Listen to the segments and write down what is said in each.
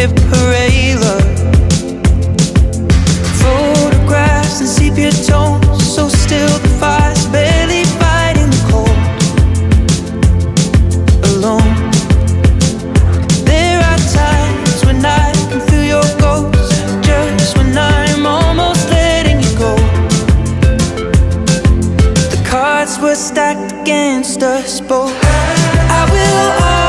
hip parade look. Photographs and sepia tones, so still the fire's barely fighting the cold. Alone, there are times when I can feel your ghost, just when I'm almost letting you go. The cards were stacked against us both. I will always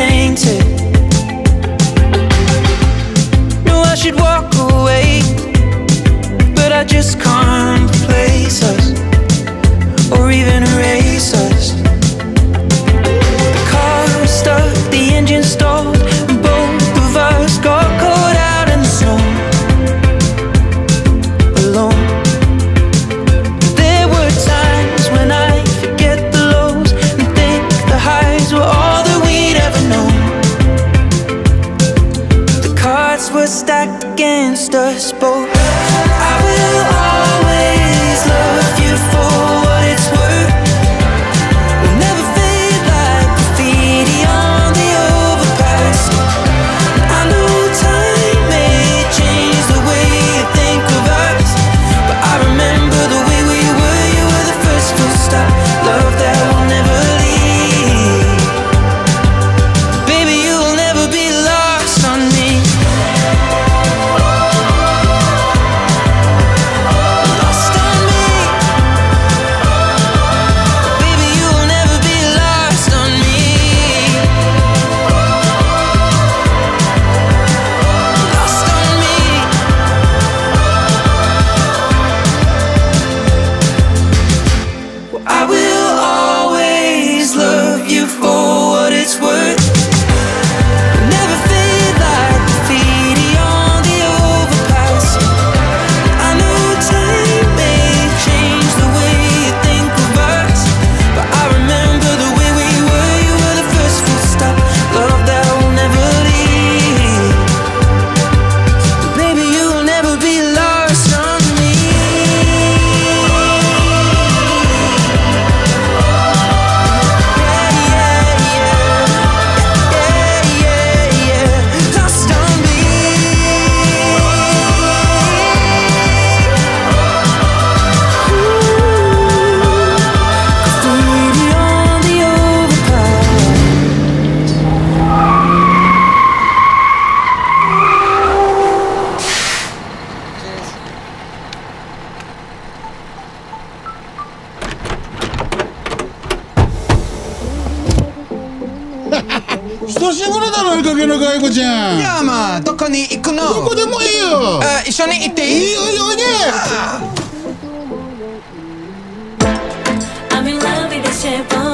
tainted. Knew I should walk away, but I just can't replace us or even erase us. The car was stuck, the engine stalled, and both of us got caught out in the snow. Alone, there were times when I forget the lows and think the highs were all were stacked against us both. I will always love you for what it's worth. We'll never fade like graffiti on the overpass. I know time may change the way you think of us, but I remember the way we were. You were the first full stop, love that will never leave. Baby, you will never be lost on me.久しぶりだろ、追いかけのガイコちゃん。いや、まあ、どこに行くの？どこでもいいよ。あ、一緒に行っていい？いいよ、おいで。I'm in love with the shape of